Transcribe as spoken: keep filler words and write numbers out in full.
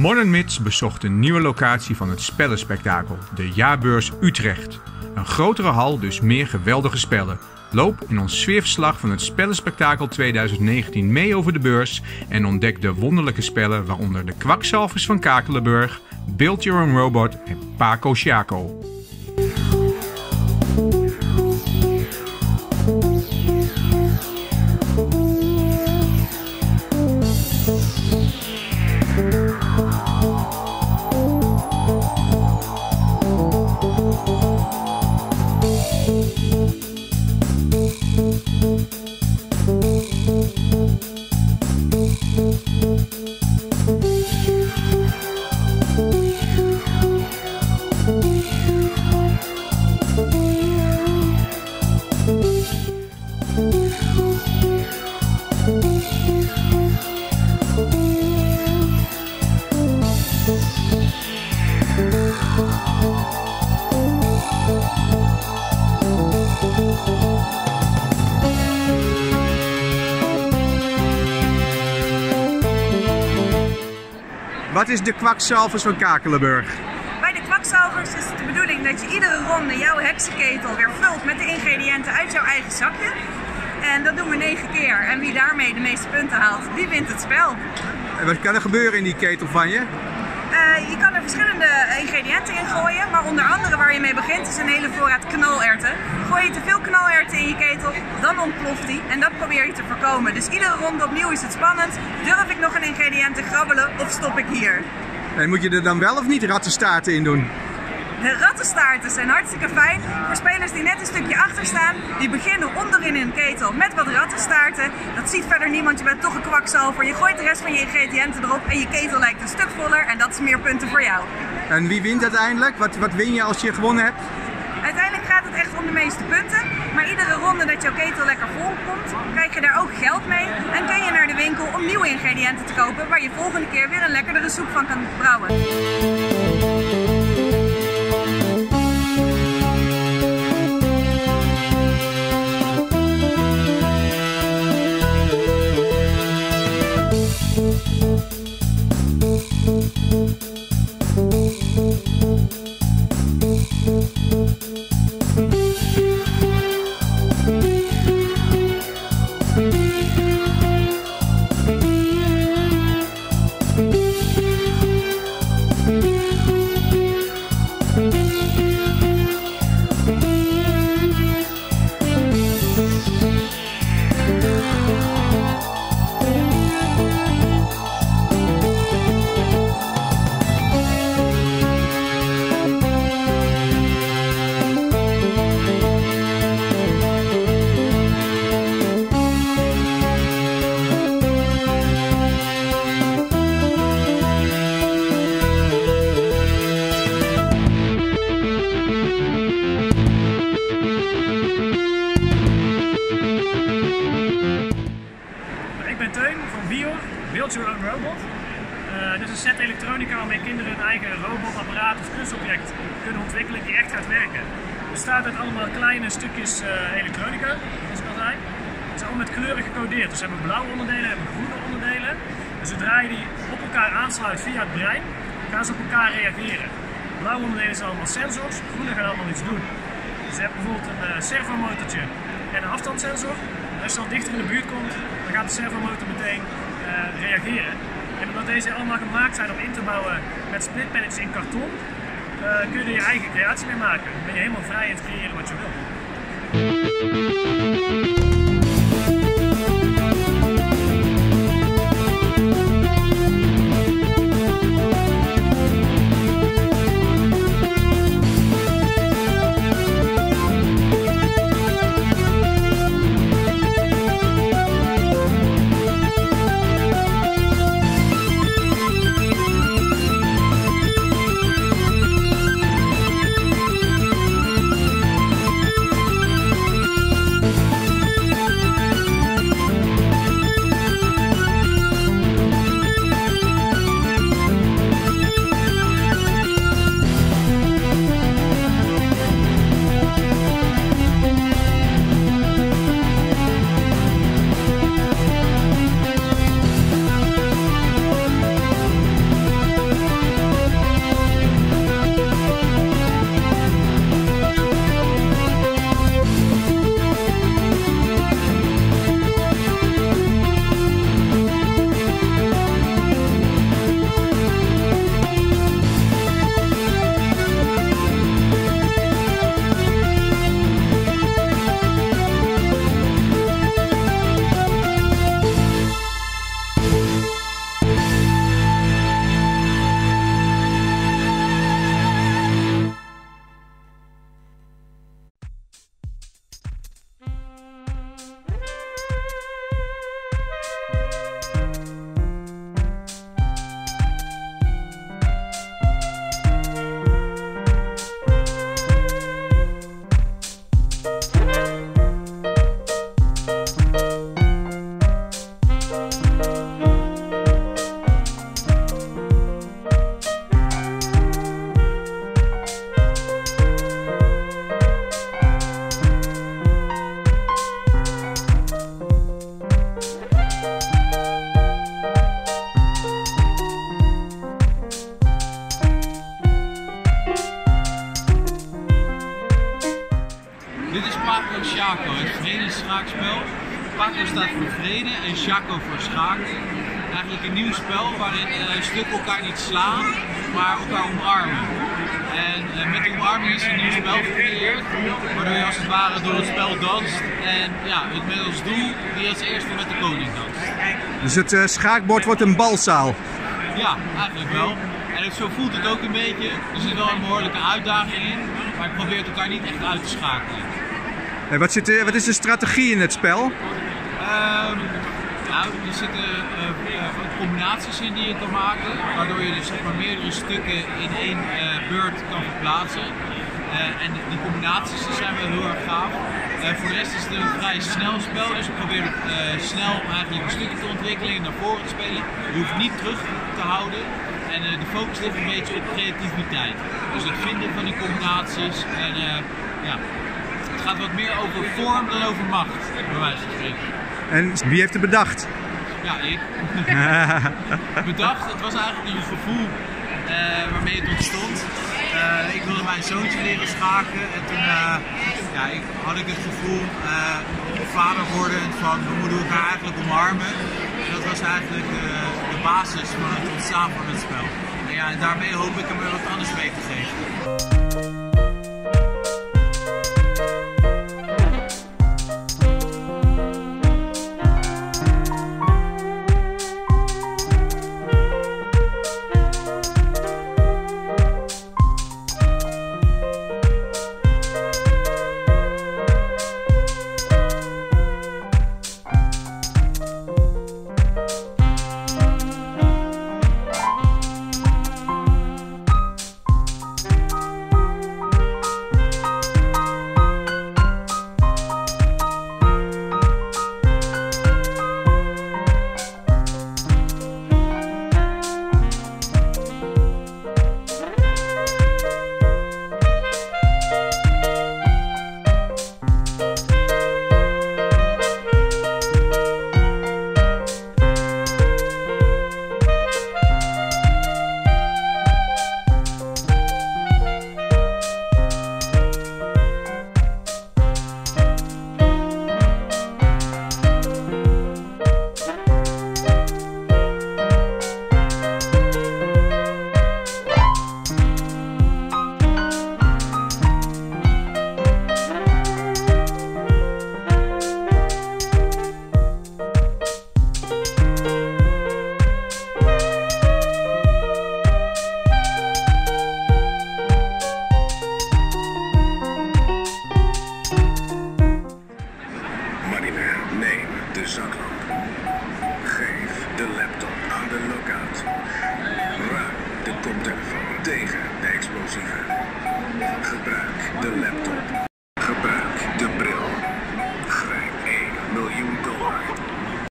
Modern Myths bezocht een nieuwe locatie van het spellenspektakel, de Jaarbeurs Utrecht. Een grotere hal, dus meer geweldige spellen. Loop in ons sfeerverslag van het Spellenspektakel twintig negentien mee over de beurs en ontdek de wonderlijke spellen waaronder de Kwakzalvers van Kakelenburg, Build Your Own Robot en Paco Sciaco. Wat is de kwakzalvers van Kakelenburg? Bij de kwakzalvers is het de bedoeling dat je iedere ronde jouw heksenketel weer vult met de ingrediënten uit jouw eigen zakje. En dat doen we negen keer. En wie daarmee de meeste punten haalt, die wint het spel. En wat kan er gebeuren in die ketel van je? Uh, je kan er verschillende ingrediënten in gooien, maar onder andere waar je mee begint is een hele voorraad knalerwten. Gooi je te veel knalerwten in je ketel, dan ontploft die en dat probeer je te voorkomen. Dus iedere ronde opnieuw is het spannend. Durf ik nog een ingrediënt te grabbelen of stop ik hier? En moet je er dan wel of niet rattenstaarten in doen? De rattenstaarten zijn hartstikke fijn voor spelers die net een stukje achter staan. Die beginnen onderin in een ketel met wat rattenstaarten. Dat ziet verder niemand, je bent toch een kwakzalver. Je gooit de rest van je ingrediënten erop en je ketel lijkt een stuk voller en dat is meer punten voor jou. En wie wint uiteindelijk? Wat, wat win je als je gewonnen hebt? Uiteindelijk gaat het echt om de meeste punten. Maar iedere ronde dat jouw ketel lekker vol komt, krijg je daar ook geld mee. En kun je naar de winkel om nieuwe ingrediënten te kopen waar je volgende keer weer een lekkerdere soep van kan brouwen. Build Your Own Robot. Uh, dit is een set elektronica waarmee kinderen hun eigen robot, apparaat of kunstobject kunnen ontwikkelen die echt gaat werken. Het bestaat uit allemaal kleine stukjes uh, elektronica, zoals ik al zei. Het is allemaal met kleuren gecodeerd. Dus we hebben blauwe onderdelen, we hebben groene onderdelen. En zodra je die op elkaar aansluit via het brein, gaan ze op elkaar reageren. Blauwe onderdelen zijn allemaal sensors, groene gaan allemaal iets doen. Dus je hebt bijvoorbeeld een uh, servomotortje en een afstandssensor. En als je dan dichter in de buurt komt, dan gaat de servomotor meteen Uh, reageren. En omdat deze allemaal gemaakt zijn om in te bouwen met splitpannetjes in karton, uh, kun je er je eigen creatie mee maken. Dan ben je helemaal vrij in het creëren wat je wil. vredeschaakspel. Paco staat voor vrede en Sciaco voor schaak. Eigenlijk een nieuw spel waarin uh, stukken elkaar niet slaan, maar elkaar omarmen. En uh, met de omarming is een nieuw spel gecreëerd, waardoor je als het ware door het spel danst. En ja, het met als doel die als eerste met de koning danst. Dus het uh, schaakbord wordt een balzaal? Ja, eigenlijk wel. En het, zo voelt het ook een beetje. Er zit wel een behoorlijke uitdaging in, maar het probeert elkaar niet echt uit te schakelen. En wat, zit, wat is de strategie in het spel? Um, nou, er zitten uh, uh, combinaties in die je kan maken, waardoor je dus zeg maar, meerdere stukken in één uh, beurt kan verplaatsen. Uh, en die combinaties die zijn wel heel erg gaaf. Uh, voor de rest is het een vrij snel spel, dus je probeert uh, snel eigenlijk een stukje te ontwikkelen en naar voren te spelen. Je hoeft niet terug te houden. En uh, de focus ligt een beetje op creativiteit. Dus het vinden van die combinaties. En, uh, ja, het gaat wat meer over vorm dan over macht, bij wijze van spreken. En wie heeft het bedacht? Ja, ik. Bedacht, het was eigenlijk een gevoel uh, waarmee het ontstond. Uh, ik wilde mijn zoontje leren schaken en toen uh, ja, ik, had ik het gevoel, uh, vader wordend, van we moeten elkaar eigenlijk omarmen. En dat was eigenlijk uh, de basis van het ontstaan van het spel. En ja, daarmee hoop ik hem er wat anders mee te geven.